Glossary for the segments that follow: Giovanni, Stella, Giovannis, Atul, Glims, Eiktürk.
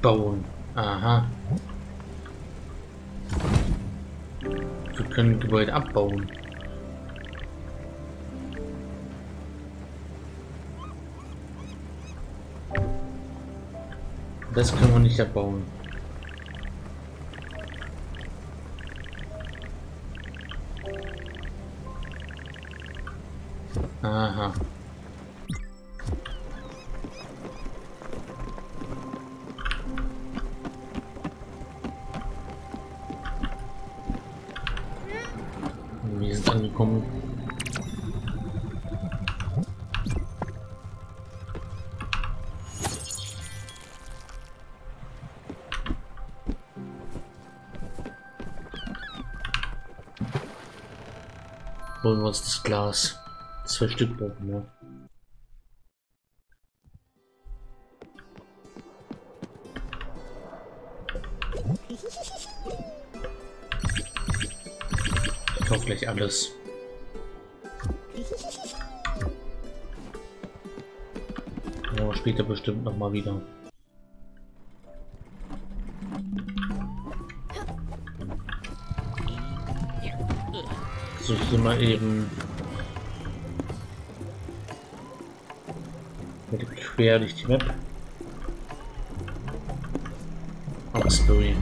abbauen. Aha. Wir können Gebäude abbauen. Das können wir nicht abbauen. Aha. Wir sind angekommen. Holen wir uns das Glas. 2 Stück brauchen wir. Ich kaufe gleich alles. Aber später bestimmt nochmal wieder. So, hier mal eben quer durch die Map. Auch Story.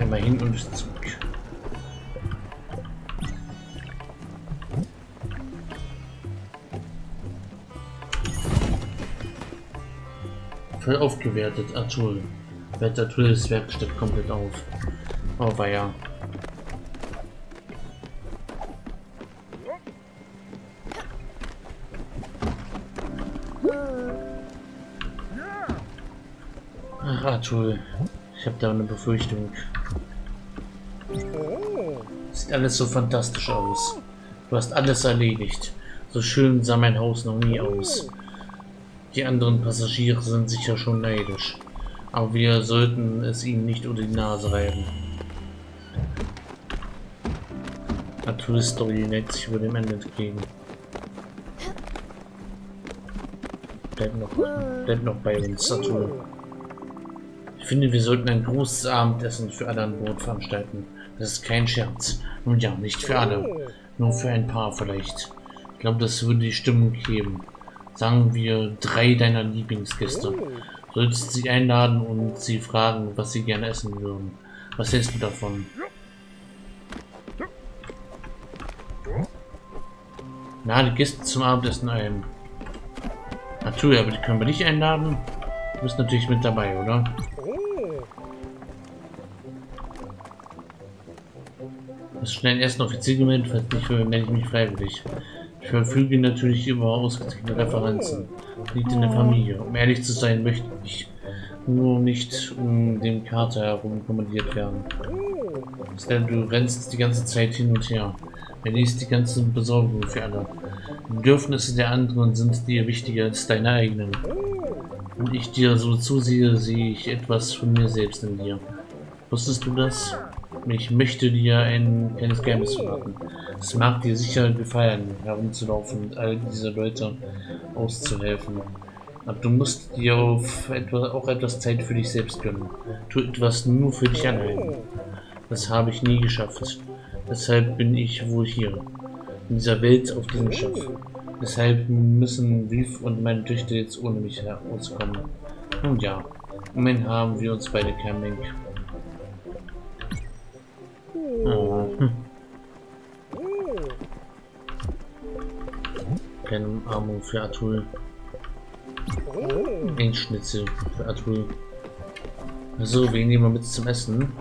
Einmal hin und zurück. Voll aufgewertet, Atul. Wert Atul ist Werkstatt komplett auf. Oh weia. Atul, ich habe da eine Befürchtung. Sieht alles so fantastisch aus. Du hast alles erledigt. So schön sah mein Haus noch nie aus. Die anderen Passagiere sind sicher schon neidisch. Aber wir sollten es ihnen nicht unter die Nase reiben. Atul ist doch neigt sich über dem Ende entgegen. Bleib noch bei uns, Atul. Ich finde, wir sollten ein großes Abendessen für alle an Bord veranstalten. Das ist kein Scherz. Nun ja, nicht für alle. Nur für ein paar vielleicht. Ich glaube, das würde die Stimmung geben. Sagen wir 3 deiner Lieblingsgäste. Solltest sie einladen und sie fragen, was sie gerne essen würden. Was hältst du davon? Na, die Gäste zum Abendessen ein. Natürlich, aber die können wir nicht einladen. Du bist natürlich mit dabei, oder? Schnell erst noch Offizier gemeldet, falls nicht, melde ich mich freiwillig. Ich verfüge natürlich über ausgezeichnete Referenzen. Liegt in der Familie. Um ehrlich zu sein, möchte ich nur nicht um den Kater herum kommandiert werden. Stella, du rennst die ganze Zeit hin und her. Er liest die ganze Besorgung für alle. Die Bedürfnisse der anderen sind dir wichtiger als deine eigenen. Wenn ich dir so zusehe, sehe ich etwas von mir selbst in dir. Wusstest du das? Ich möchte dir ein kleines Geheimnis verraten. Es mag dir sicher gefallen, herumzulaufen und all diese Leute auszuhelfen. Aber du musst dir auch etwas Zeit für dich selbst gönnen. Tu etwas nur für dich allein. Das habe ich nie geschafft. Deshalb bin ich wohl hier. In dieser Welt, auf diesem Schiff. Deshalb müssen Reef und meine Töchter jetzt ohne mich herauskommen. Nun ja, immerhin haben wir uns beide kein Menk. Oh. Keine Umarmung für Atul. Ein Schnitzel für Atul. Also, wen nehmen wir mit zum Essen?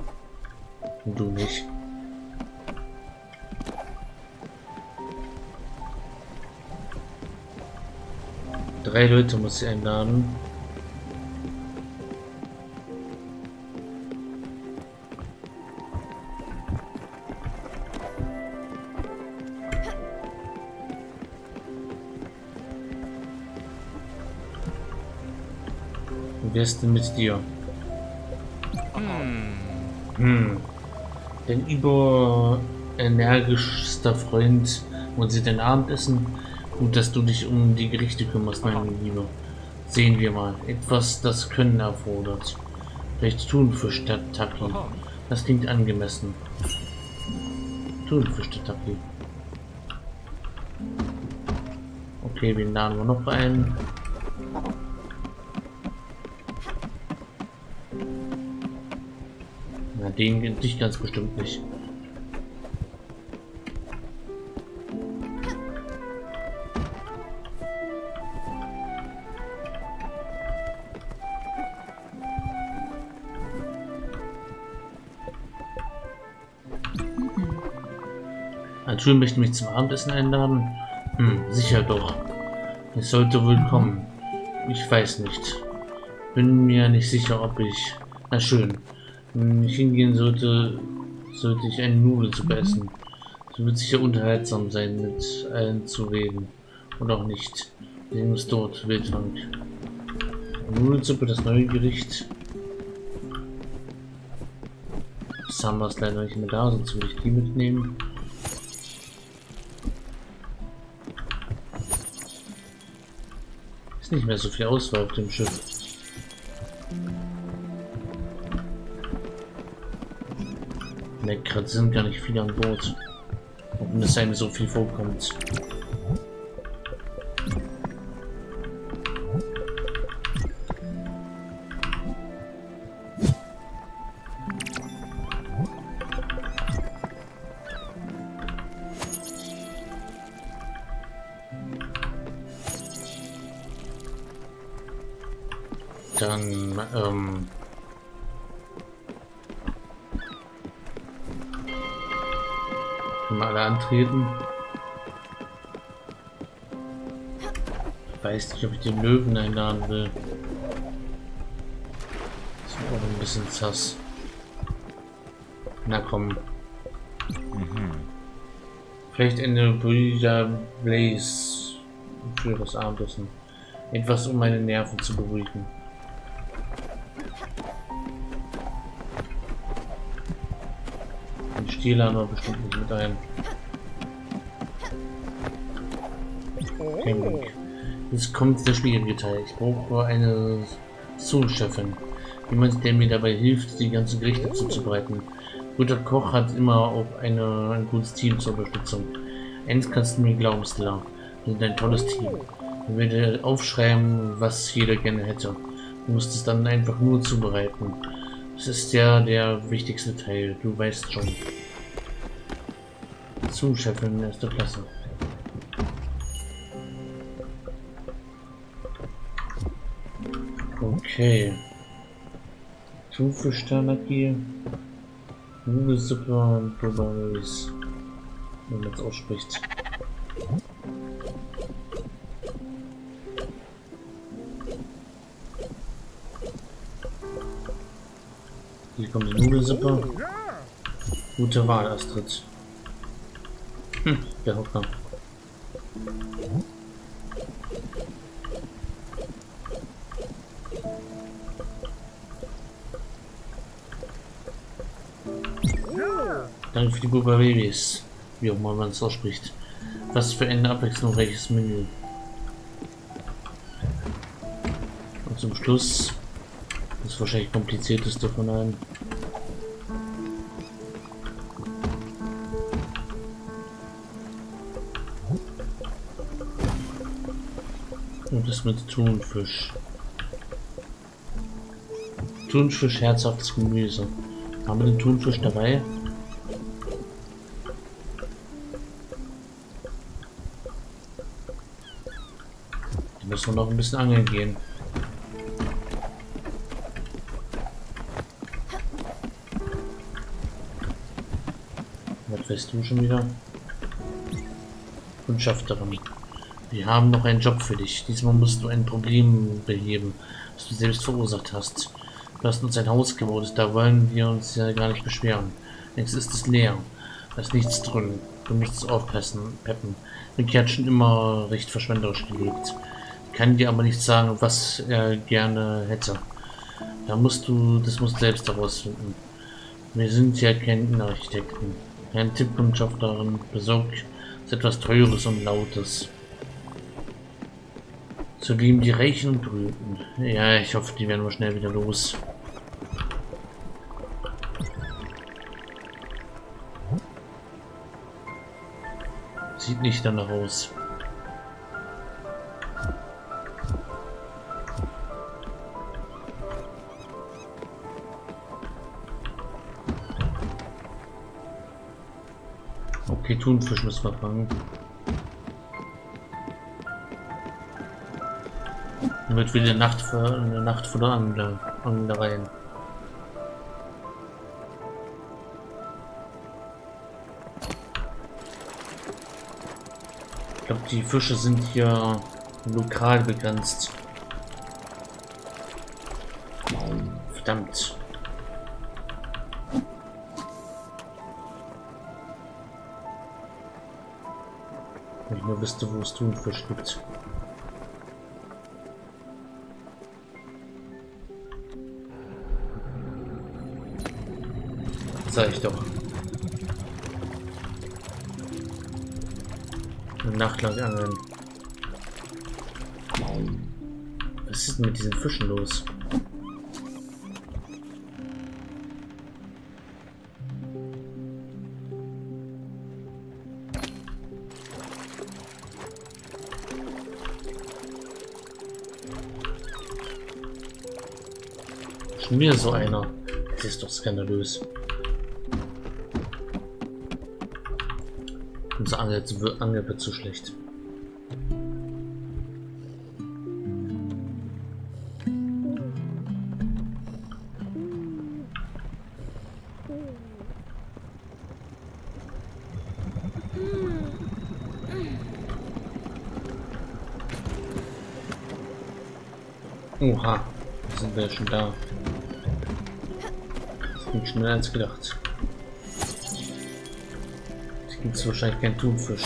Und du nicht. Drei Leute muss ich einladen. Wer ist denn mit dir? Dein überenergischster Freund und sie dein Abendessen? Gut, dass du dich um die Gerichte kümmerst, meine Liebe. Sehen wir mal. Etwas, das Können erfordert. Rechts tun für Stadttaki. Das klingt angemessen. Tun für Stadttaki. Okay, wen laden wir noch ein? Na, den gibt es ganz bestimmt nicht. Natürlich möchte ich mich zum Abendessen einladen. Hm, sicher doch. Es sollte wohl kommen. Ich weiß nicht. Bin mir nicht sicher, ob ich... Na schön. Wenn ich hingehen sollte, sollte ich eine Nudelsuppe essen. So wird sicher unterhaltsam sein, mit allen zu reden. Oder auch nicht. Wir sehen uns dort, Wildfang. Nudelsuppe, das neue Gericht. Das haben wir es leider nicht mehr da, sonst würde ich die mitnehmen. Nicht mehr so viel Auswahl auf dem Schiff. Ne, gerade sind gar nicht viele an Bord. Auch wenn es einem so viel vorkommt. Dann, mal alle antreten. Ich weiß nicht, ob ich den Löwen einladen will. Das ist auch ein bisschen zass. Na komm. Vielleicht eine Brüder Blaze für das Abendessen. Etwas, um meine Nerven zu beruhigen. Die laden wir bestimmt nicht mit ein. Okay. Jetzt kommt der schwierige Teil. Ich brauche eine Sous-Chefin. Jemand, der mir dabei hilft, die ganzen Gerichte zuzubereiten. Guter Koch hat immer auch ein gutes Team zur Unterstützung. Eins kannst du mir glauben, Stella. Wir sind ein tolles Team. Ich werde aufschreiben, was jeder gerne hätte. Du musst es dann einfach nur zubereiten. Das ist ja der wichtigste Teil. Du weißt schon. Sous-Chefin der ersten Klasse. Okay. Stufe Sternaki. Nudelsuppe und Probaris. Wenn man das ausspricht. Hier kommt die Nudelsuppe. Gute Wahl, Astrid. Der Hocker. Danke für die Buba Babys, wie auch immer man es ausspricht. Was für ein abwechslungsreiches Menü. Und zum Schluss, das wahrscheinlich komplizierteste von allen. Und das mit Thunfisch. Thunfisch, herzhaftes Gemüse. Haben wir den Thunfisch dabei? Da müssen wir noch ein bisschen angeln gehen. Was weißt du schon wieder? Kundschafterin. Wir haben noch einen Job für dich. Diesmal musst du ein Problem beheben, das du selbst verursacht hast. Du hast uns ein Haus gebaut, da wollen wir uns ja gar nicht beschweren. Jetzt ist es leer. Da ist nichts drin. Du musst es aufpassen, Peppen. Ricky hat schon immer recht verschwenderisch gelebt. Ich kann dir aber nicht sagen, was er gerne hätte. Das musst du selbst herausfinden. Wir sind ja kein Innenarchitekten. Ein Tippkundschaft darin besorgt, ist etwas Teures und Lautes. Zudem die Rechnung drüben. Ja, ich hoffe, die werden wir schnell wieder los. Sieht nicht danach aus. Okay, Thunfisch müssen wir fangen. Wird wieder eine Nacht vor der Anglerei. Ich glaube, die Fische sind hier lokal begrenzt. Verdammt. Wenn ich nur wüsste, wo es Thunfisch gibt. Sag ich doch. Eine Nacht lang angeln. Was ist denn mit diesen Fischen los? Schon wieder so einer. Das ist doch skandalös. Unser Angel wird zu schlecht. Oha, sind wir schon da. Das ging schneller als gedacht. Gibt es wahrscheinlich keinen Thunfisch.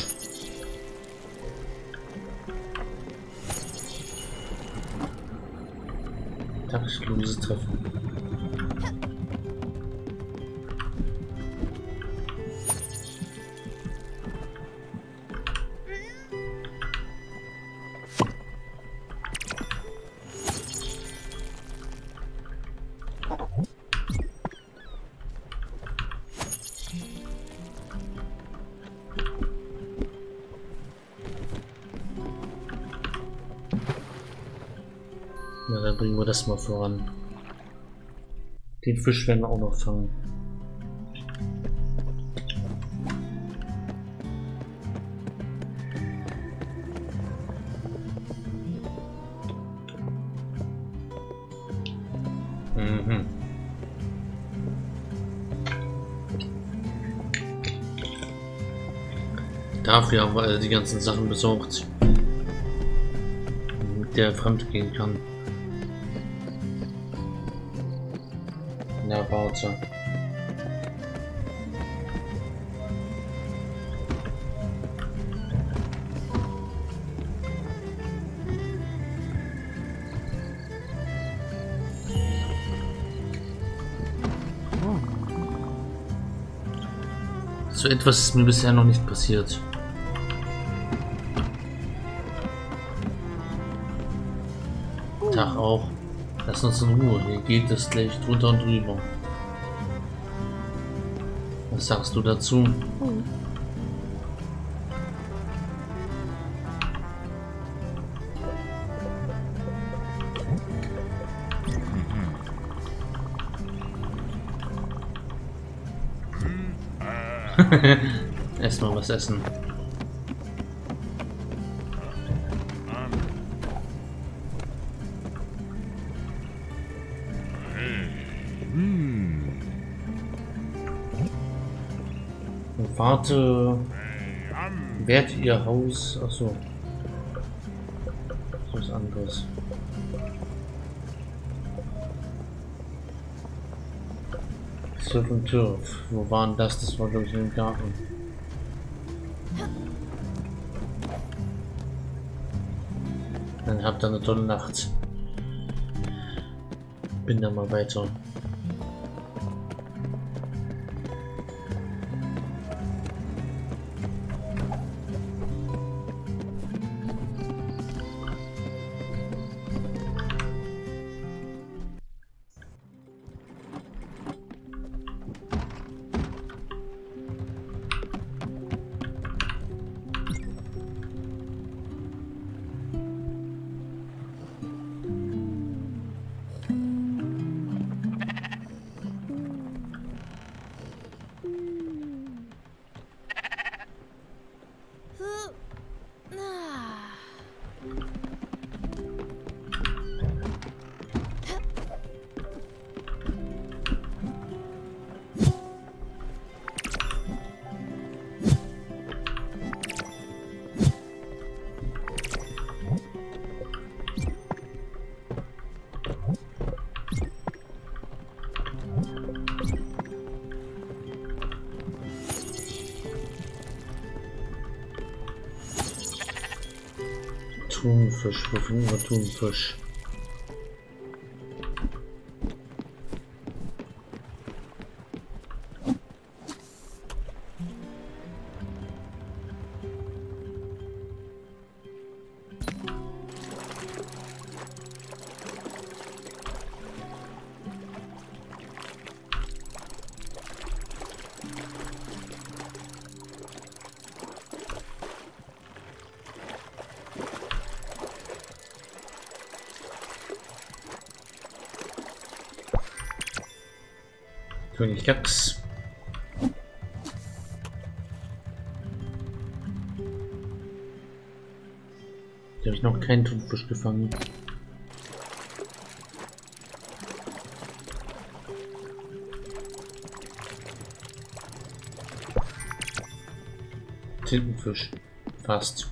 Taktlose Treffen. Na, dann bringen wir das mal voran. Den Fisch werden wir auch noch fangen. Mhm. Dafür haben wir also die ganzen Sachen besorgt, mit der er fremd gehen kann. Na, Bauzer. So etwas ist mir bisher noch nicht passiert. Tag auch. Lass uns in Ruhe, hier geht es gleich drunter und drüber. Was sagst du dazu? Erstmal was essen. Warte, wert ihr Haus, achso, das ist was anderes. Surf und Turf, wo waren das? Das war, glaube ich, im Garten. Dann habt ihr eine tolle Nacht. Bin da mal weiter. Thunfisch, wo finden wir Thunfisch? Königlachs. Hier habe ich noch keinen Thunfisch gefangen. Tintenfisch. Fast.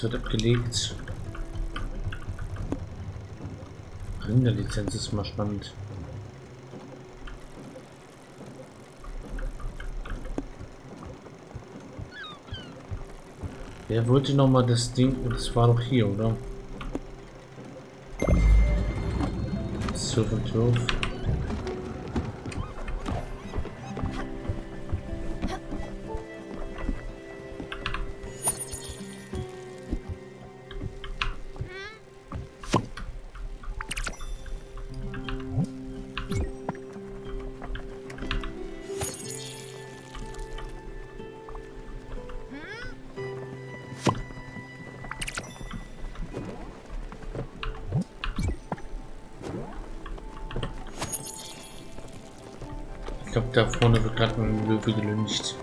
Wird abgelegt. Rinderlizenz ist mal spannend. Wer wollte noch mal das Ding? Das war doch hier, oder? Surf and Turf. Ich glaube, da vorne wird gerade ein Löwe gelüncht.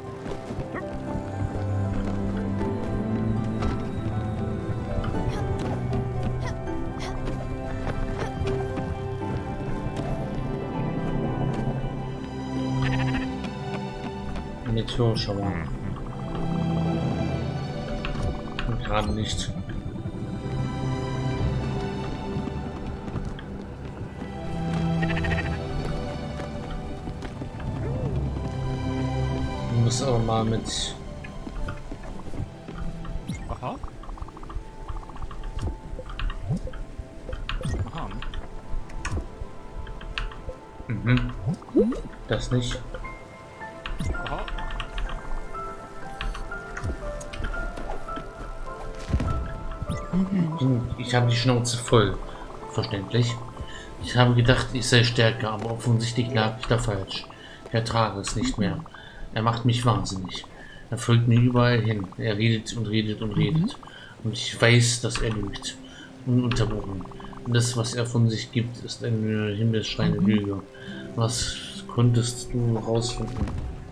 Meteorschauer. Gerade nicht. Muss aber mal mit. Aha. Aha. Mhm. Das nicht. Aha. Ich habe die Schnauze voll. Verständlich. Ich habe gedacht, ich sei stärker, aber offensichtlich lag ich da falsch. Ich ertrage es nicht mehr. Er macht mich wahnsinnig. Er folgt mir überall hin. Er redet und redet und redet. Und ich weiß, dass er lügt. Ununterbrochen. Und das, was er von sich gibt, ist eine himmelschreiende Lüge. Was konntest du herausfinden?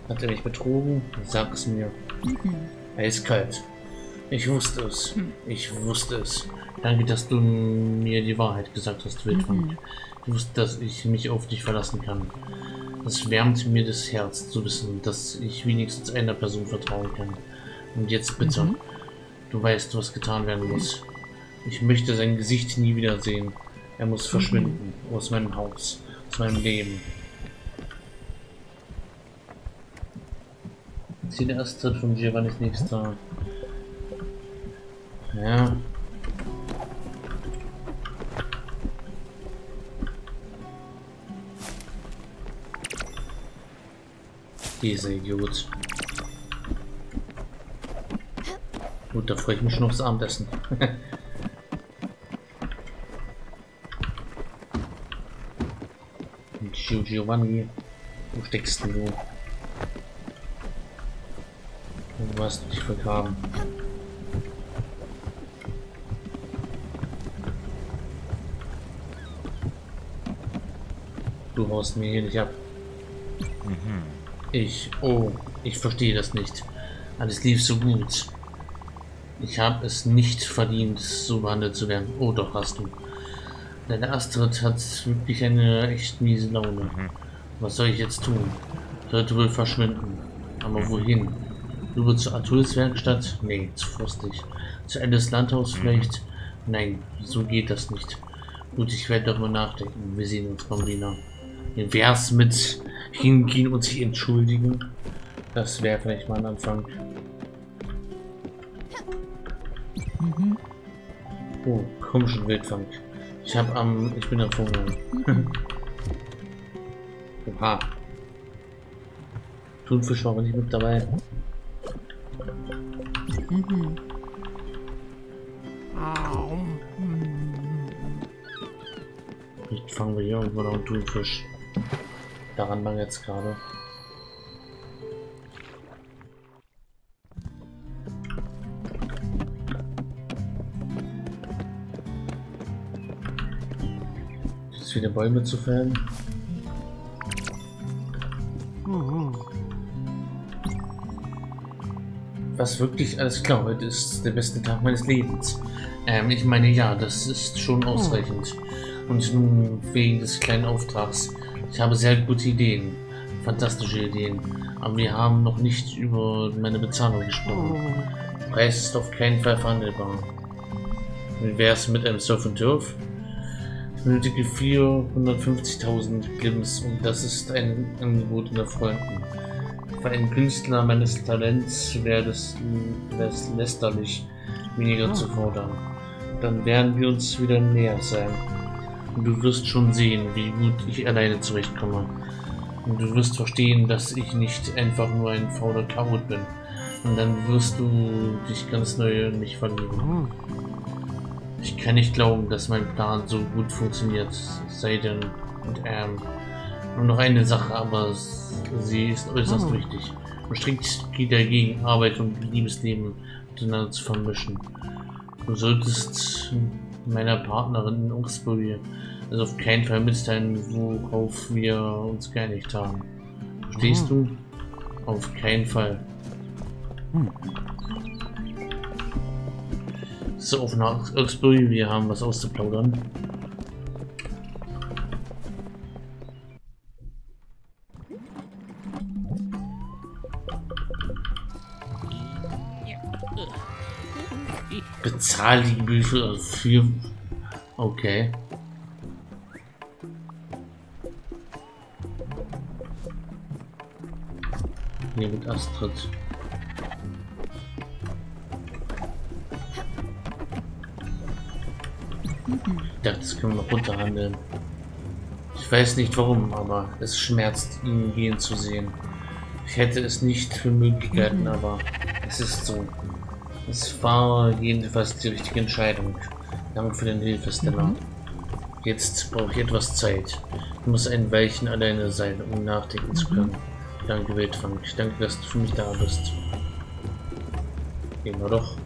Hat er mich betrogen? Sag es mir. Eiskalt. Ich wusste es. Ich wusste es. Danke, dass du mir die Wahrheit gesagt hast, Wildfang. Ich wusste, dass ich mich auf dich verlassen kann. Es wärmt mir das Herz zu wissen, dass ich wenigstens einer Person vertrauen kann. Und jetzt bitte, du weißt, was getan werden muss. Ich möchte sein Gesicht nie wieder sehen. Er muss verschwinden aus meinem Haus, aus meinem Leben. Zieh der erste von Giovannis nächster. Ja. Dieser Idiot. Gut, da freue ich mich schon aufs Abendessen. Giovanni, wo steckst du? Du hast dich vergraben. Du haust mir hier nicht ab. Ich verstehe das nicht. Alles lief so gut. Ich habe es nicht verdient, so behandelt zu werden. Oh, doch hast du. Deine Astrid hat wirklich eine echt miese Laune. Was soll ich jetzt tun? Sollte wohl verschwinden. Aber wohin? Rüber zur Atuls Werkstatt? Nee, zu frostig. Zu Alice Landhaus vielleicht? Nein, so geht das nicht. Gut, ich werde darüber nachdenken. Wir sehen uns, Bambina. Wie wär's mit hingehen und sich entschuldigen? Das wäre vielleicht mal ein Anfang. Mhm. Oh, komm schon, Wildfang. Ich bin am Vogel. Oha. Thunfisch war aber nicht mit dabei. Mhm. Jetzt fangen wir hier irgendwo noch einen Thunfisch. Daran lang jetzt gerade. Jetzt wieder Bäume zu fällen. Was wirklich alles klar, heute ist der beste Tag meines Lebens. Ich meine, ja, das ist schon ausreichend. Und nun wegen des kleinen Auftrags. Ich habe sehr gute Ideen, fantastische Ideen, aber wir haben noch nicht über meine Bezahlung gesprochen. Der Preis ist auf keinen Fall verhandelbar. Wie wäre es mit einem Surf and Turf? Ich benötige 450.000 Glims und das ist ein Angebot unter Freunden. Für einen Künstler meines Talents wäre das lästerlich, weniger zu fordern. Dann werden wir uns wieder näher sein. Und du wirst schon sehen, wie gut ich alleine zurechtkomme. Und du wirst verstehen, dass ich nicht einfach nur ein fauler Chaot bin. Und dann wirst du dich ganz neu in mich verlieben. Ich kann nicht glauben, dass mein Plan so gut funktioniert, sei denn und nur noch eine Sache, aber sie ist äußerst wichtig. Und strikt geht dagegen, Arbeit und Liebesleben miteinander zu vermischen. Du solltest meiner Partnerin in Augsburg also auf keinen Fall mitteilen, worauf wir uns geeinigt haben. Verstehst du? Auf keinen Fall. So, auf nach Augsburg, wir haben was auszuplaudern. Bezahlige Bücher für. Okay. Hier mit Astrid. Ich dachte, das können wir noch runterhandeln. Ich weiß nicht warum, aber es schmerzt, ihn gehen zu sehen. Ich hätte es nicht für möglich gehalten, aber es ist so. Es war jedenfalls die richtige Entscheidung. Danke für deine Hilfe, Stella. Jetzt brauche ich etwas Zeit. Ich muss ein Weilchen alleine sein, um nachdenken zu können. Danke, Wildfang. Ich danke, dass du für mich da bist. Gehen wir doch.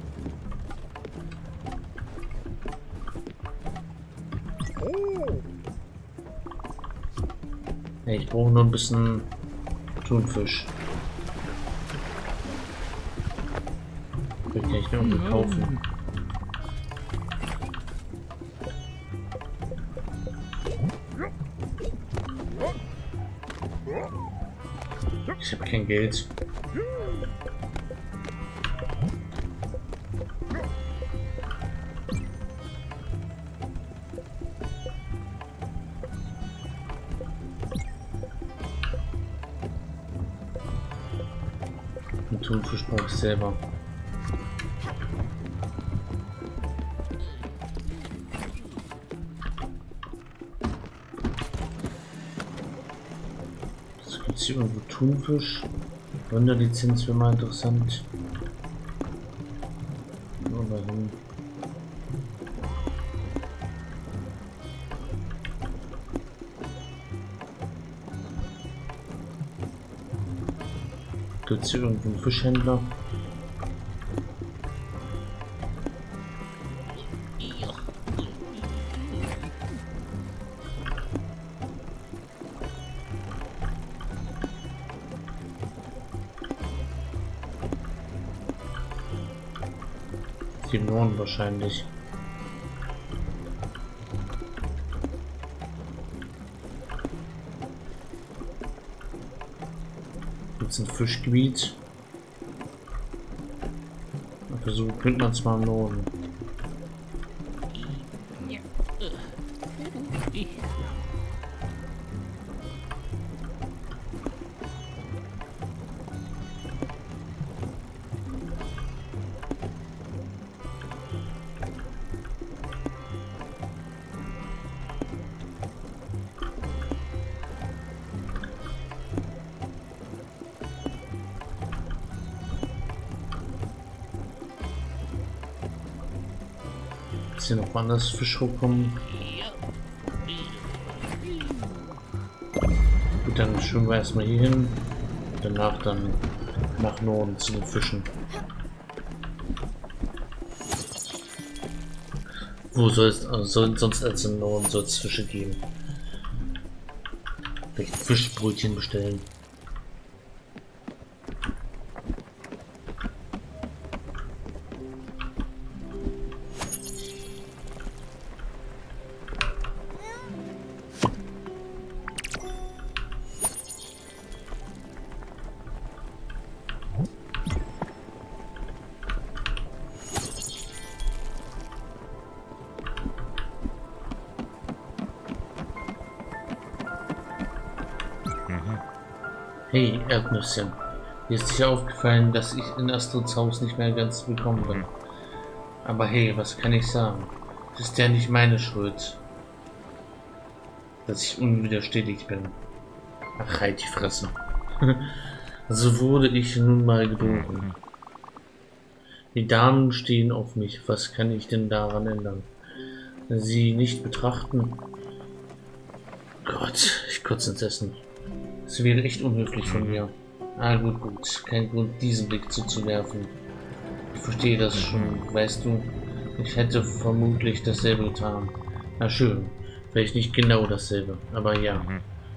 Ich brauche nur ein bisschen Thunfisch. Kann ich nur kaufen. Ich habe kein Geld. Und Thunfisch brauche ich selber. Irgendwo Thunfisch. Sonderlizenz wäre mal interessant. Oder hin. Gibt es hier irgendwo einen Fischhändler? Wahrscheinlich. Jetzt ein Fischgebiet. Aber so könnte man es mal lohnen. hier noch anders Fisch hochkommen. Gut, dann schwimmen wir erstmal hier hin. Danach dann nach Norden zu den Fischen. Wo soll es sonst als in Norden soll es Fische geben? Vielleicht Fischbrötchen bestellen. Hey, Erdnüsschen. Mir ist sicher aufgefallen, dass ich in Astrids Haus nicht mehr ganz willkommen bin. Aber hey, was kann ich sagen? Das ist ja nicht meine Schuld, dass ich unwiderstehlich bin. Ach, halt die Fresse. So wurde ich nun mal geboren. Die Damen stehen auf mich. Was kann ich denn daran ändern? Sie nicht betrachten? Gott, ich kotze ins Essen. Es wäre echt unhöflich von mir. Ah, gut. Kein Grund, diesen Blick zuzuwerfen. Ich verstehe das schon, weißt du. Ich hätte vermutlich dasselbe getan. Na schön. Vielleicht nicht genau dasselbe. Aber ja.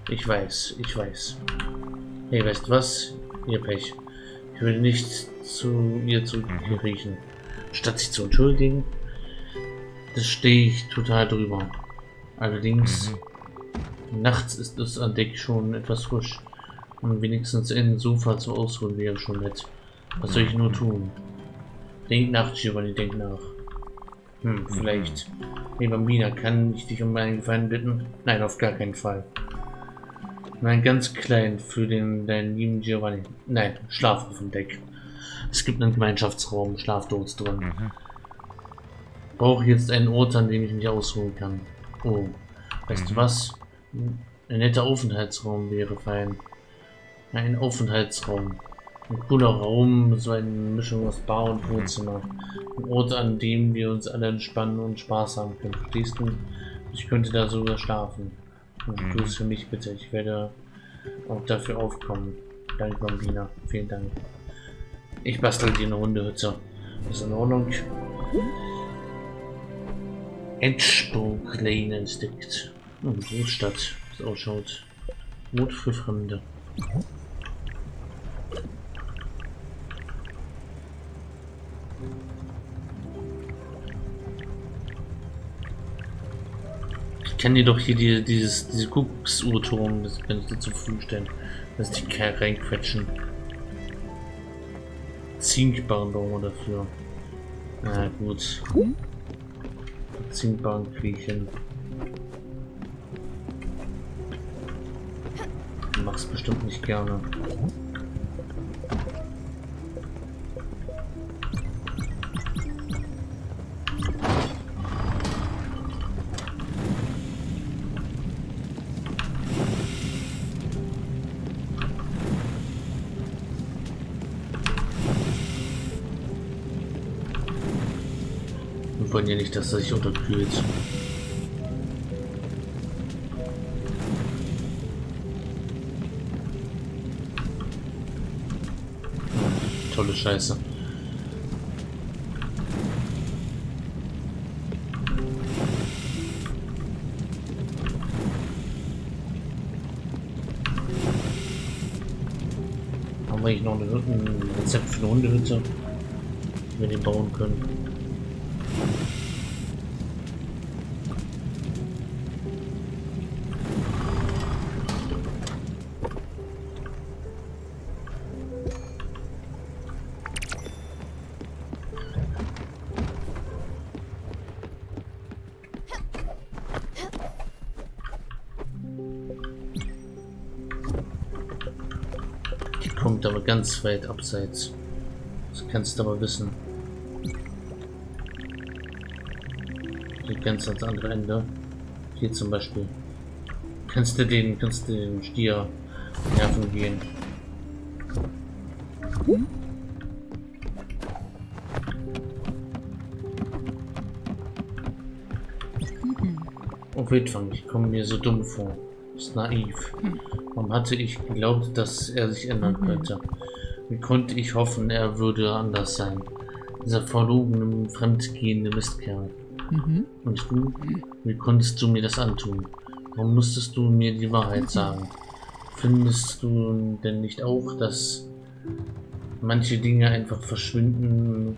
Ich weiß. Hey, weißt du was? Ihr Pech. Ich würde nicht zu ihr zurückkriechen. Statt sich zu entschuldigen, das stehe ich total drüber. Allerdings... Nachts ist es an Deck schon etwas frisch. Und wenigstens in den Sofa zu ausruhen wäre schon nett. Was soll ich nur tun? Denk nach, Giovanni, denk nach. Vielleicht. Hey Bambina, kann ich dich um einen Gefallen bitten? Nein, auf gar keinen Fall. Nein, ganz klein für deinen lieben Giovanni. Nein, schlaf auf dem Deck. Es gibt einen Gemeinschaftsraum, schlaf dort drin. Brauche jetzt einen Ort, an dem ich mich ausruhen kann. Oh, weißt du was? Ein netter Aufenthaltsraum wäre fein. Ein Aufenthaltsraum. Ein cooler Raum, so eine Mischung aus Bar und Wohnzimmer. Ein Ort, an dem wir uns alle entspannen und Spaß haben können. Verstehst du? Ich könnte da sogar schlafen. Und du es für mich bitte. Ich werde auch dafür aufkommen. Danke, Bambina. Vielen Dank. Ich bastel dir eine Hundehütze. Ist in Ordnung. Endsprung Lane entdeckt. Großstadt, wie es ausschaut. Mut für Fremde. Ich kann dir doch hier diese Kuckucksuhrturm, das kann ich dir zur Verfügung stellen, dass die reinquetschen. Zinkbarren brauchen wir dafür. Na gut. Zinkbarren kriege ich hin. Mach's bestimmt nicht gerne. Wir wollen ja nicht, dass er sich unterkühlt. Tolle Scheiße. Haben wir eigentlich noch ein Rezept für eine Hundehütte, die wir den bauen können? Kommt aber ganz weit abseits. Das kannst du aber wissen. Hier ganz ans andere Ende. Hier zum Beispiel. Kannst du den Stier nerven gehen. anfangen. Ich komme mir so dumm vor. Das ist naiv. Warum hatte ich geglaubt, dass er sich ändern könnte? Wie konnte ich hoffen, er würde anders sein? Dieser verlogene, fremdgehende Mistkerl. Und du? Wie konntest du mir das antun? Warum musstest du mir die Wahrheit sagen? Findest du denn nicht auch, dass manche Dinge einfach verschwiegen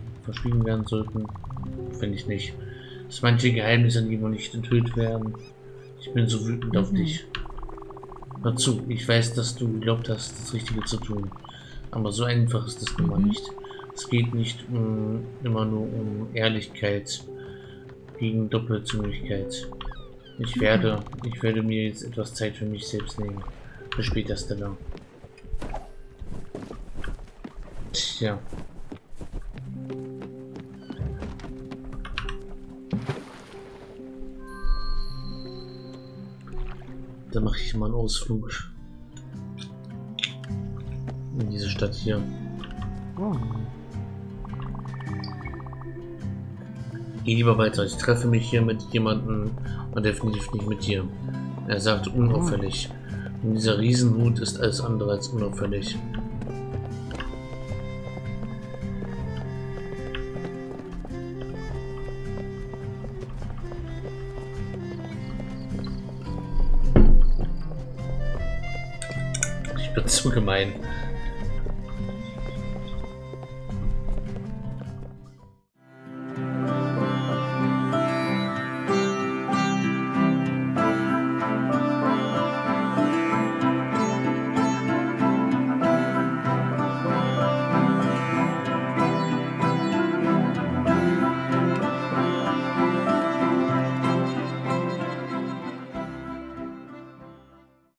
werden sollten? Finde ich nicht. Dass manche Geheimnisse lieber nicht enthüllt werden. Ich bin so wütend auf dich. Hör zu, ich weiß, dass du geglaubt hast, das Richtige zu tun. Aber so einfach ist das nun mal nicht. Es geht nicht immer nur um Ehrlichkeit gegen Doppelzüngigkeit. Ich werde mir jetzt etwas Zeit für mich selbst nehmen. Bis später, Stella. Tja. Da mache ich mal einen Ausflug in diese Stadt hier. Oh. Geh lieber weiter. Ich treffe mich hier mit jemandem und definitiv nicht mit dir. Er sagt unauffällig. Und dieser Riesenhut ist alles andere als unauffällig. Ich bin zu gemein.